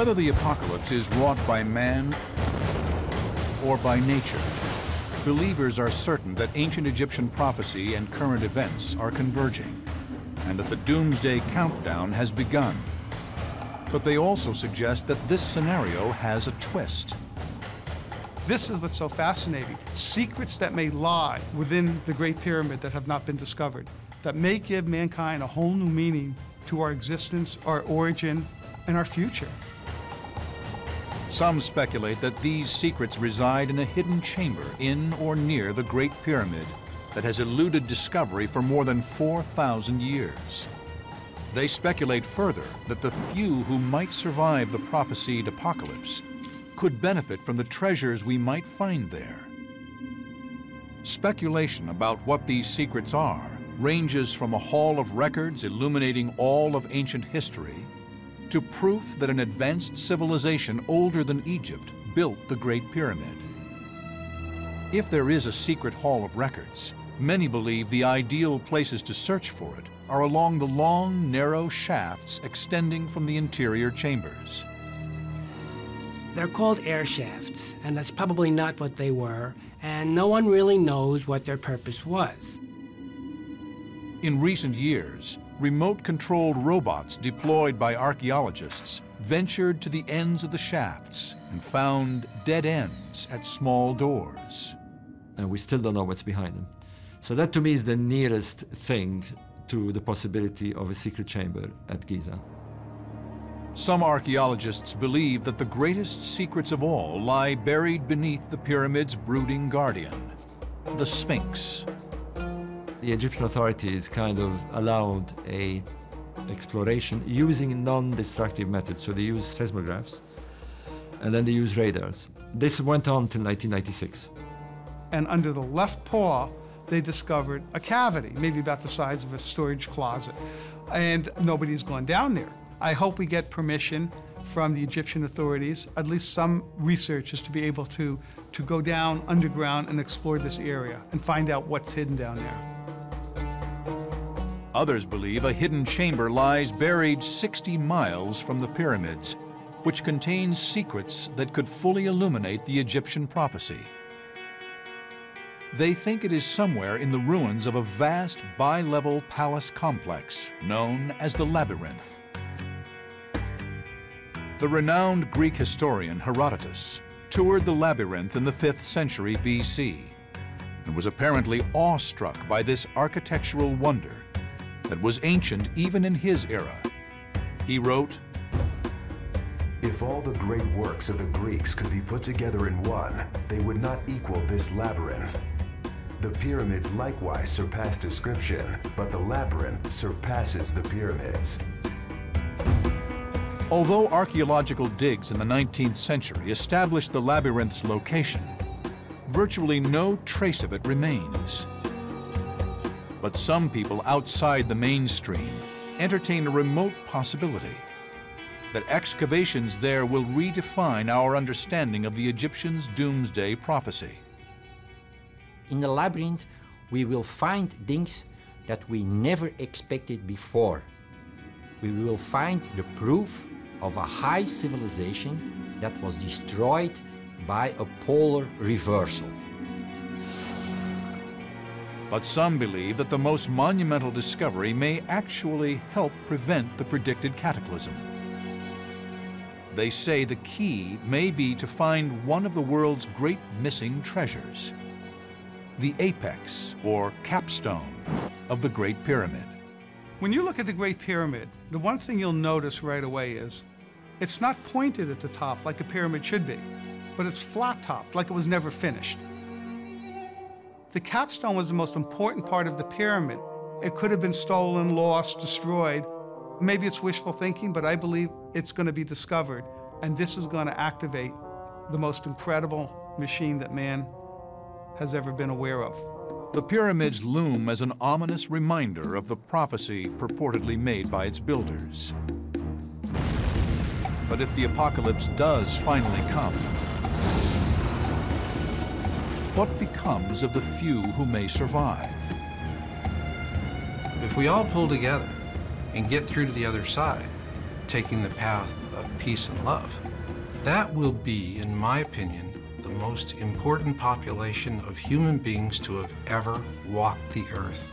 Whether the apocalypse is wrought by man or by nature, believers are certain that ancient Egyptian prophecy and current events are converging, and that the doomsday countdown has begun. But they also suggest that this scenario has a twist. This is what's so fascinating. Secrets that may lie within the Great Pyramid that have not been discovered, that may give mankind a whole new meaning to our existence, our origin, and our future. Some speculate that these secrets reside in a hidden chamber in or near the Great Pyramid that has eluded discovery for more than 4,000 years. They speculate further that the few who might survive the prophesied apocalypse could benefit from the treasures we might find there. Speculation about what these secrets are ranges from a Hall of Records illuminating all of ancient history to proof that an advanced civilization older than Egypt built the Great Pyramid. If there is a secret Hall of Records, many believe the ideal places to search for it are along the long, narrow shafts extending from the interior chambers. They're called air shafts, and that's probably not what they were, and no one really knows what their purpose was. In recent years, remote-controlled robots deployed by archaeologists ventured to the ends of the shafts and found dead ends at small doors. And we still don't know what's behind them. So that, to me, is the nearest thing to the possibility of a secret chamber at Giza. Some archaeologists believe that the greatest secrets of all lie buried beneath the pyramid's brooding guardian, the Sphinx. The Egyptian authorities kind of allowed an exploration using non-destructive methods. So they use seismographs, and then they use radars. This went on till 1996. And under the left paw, they discovered a cavity, maybe about the size of a storage closet, and nobody's gone down there. I hope we get permission from the Egyptian authorities, at least some researchers, to be able to go down underground and explore this area and find out what's hidden down there. Others believe a hidden chamber lies buried 60 miles from the pyramids, which contains secrets that could fully illuminate the Egyptian prophecy. They think it is somewhere in the ruins of a vast bi-level palace complex known as the Labyrinth. The renowned Greek historian Herodotus toured the Labyrinth in the 5th century BC and was apparently awestruck by this architectural wonder that was ancient even in his era. He wrote, "If all the great works of the Greeks could be put together in one, they would not equal this labyrinth. The pyramids likewise surpass description, but the labyrinth surpasses the pyramids." Although archaeological digs in the 19th century established the labyrinth's location, virtually no trace of it remains. But some people outside the mainstream entertain a remote possibility that excavations there will redefine our understanding of the Egyptians' doomsday prophecy. In the labyrinth, we will find things that we never expected before. We will find the proof of a high civilization that was destroyed by a polar reversal. But some believe that the most monumental discovery may actually help prevent the predicted cataclysm. They say the key may be to find one of the world's great missing treasures, the apex or capstone of the Great Pyramid. When you look at the Great Pyramid, the one thing you'll notice right away is it's not pointed at the top like a pyramid should be, but it's flat-topped like it was never finished. The capstone was the most important part of the pyramid. It could have been stolen, lost, destroyed. Maybe it's wishful thinking, but I believe it's going to be discovered, and this is going to activate the most incredible machine that man has ever been aware of. The pyramids loom as an ominous reminder of the prophecy purportedly made by its builders. But if the apocalypse does finally come, what becomes of the few who may survive? If we all pull together and get through to the other side, taking the path of peace and love. That will be, in my opinion, the most important population of human beings to have ever walked the earth.